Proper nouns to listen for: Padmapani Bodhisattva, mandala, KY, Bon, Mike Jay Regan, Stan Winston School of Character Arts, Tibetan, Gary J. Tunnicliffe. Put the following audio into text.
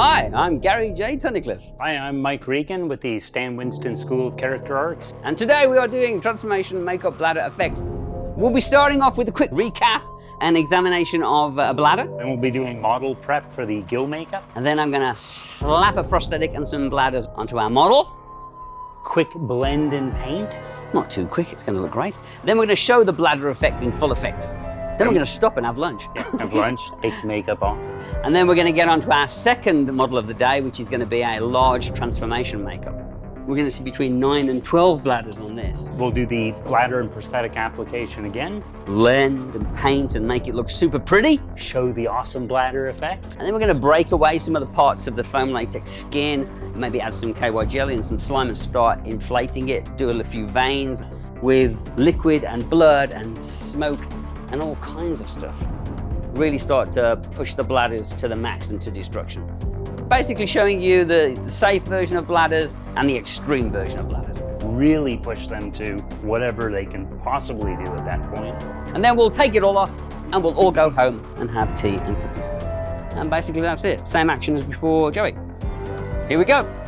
Hi, I'm Gary J. Tunnicliffe. Hi, I'm Mike Regan with the Stan Winston School of Character Arts. And today we are doing transformation makeup bladder effects. We'll be starting off with a quick recap and examination of a bladder. Then we'll be doing model prep for the gill makeup. And then I'm gonna slap a prosthetic and some bladders onto our model. Quick blend and paint. Not too quick, it's gonna look great. Then we're gonna show the bladder effect in full effect. Then we're going to stop and have lunch. Yeah, have lunch, take makeup off. And then we're going to get on to our second model of the day, which is going to be a large transformation makeup. We're going to see between 9 and 12 bladders on this. We'll do the bladder and prosthetic application again. Blend and paint and make it look super pretty. Show the awesome bladder effect. And then we're going to break away some of the parts of the foam latex skin, maybe add some KY jelly and some slime and start inflating it, do a few veins with liquid and blood and smoke and all kinds of stuff. Really start to push the bladders to the max and to destruction. Basically showing you the safe version of bladders and the extreme version of bladders. Really push them to whatever they can possibly do at that point. And then we'll take it all off and we'll all go home and have tea and cookies. And basically that's it. Same action as before, Joey. Here we go.